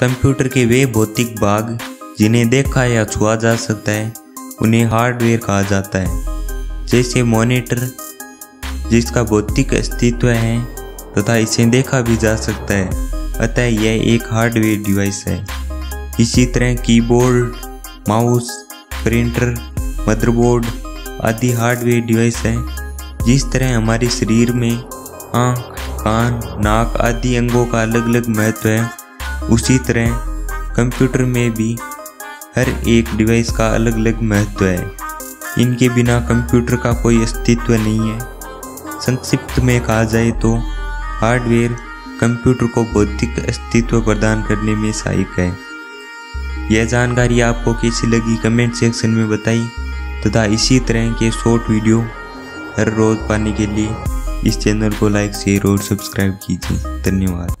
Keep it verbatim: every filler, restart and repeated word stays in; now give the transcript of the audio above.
Computer के वे भौतिक भाग जिन्हें देखा या छुआ जा सकता है उन्हें हार्डवेयर कहा जाता है, जैसे मॉनिटर जिसका भौतिक अस्तित्व है तथा इसे देखा भी जा सकता है, अतः यह एक हार्डवेयर डिवाइस है। इसी तरह कीबोर्ड, माउस, प्रिंटर, मदरबोर्ड आदि हार्डवेयर डिवाइस है। जिस तरह हमारे शरीर में आँख, कान, नाक आदि अंगों का अलग अलग महत्व है, उसी तरह कंप्यूटर में भी हर एक डिवाइस का अलग अलग महत्व है। इनके बिना कंप्यूटर का कोई अस्तित्व नहीं है। संक्षिप्त में कहा जाए तो हार्डवेयर कंप्यूटर को भौतिक अस्तित्व प्रदान करने में सहायक है। यह जानकारी आपको कैसी लगी कमेंट सेक्शन में बताइए तथा इसी तरह के शॉर्ट वीडियो हर रोज़ पाने के लिए इस चैनल को लाइक, शेयर और सब्सक्राइब कीजिए। धन्यवाद।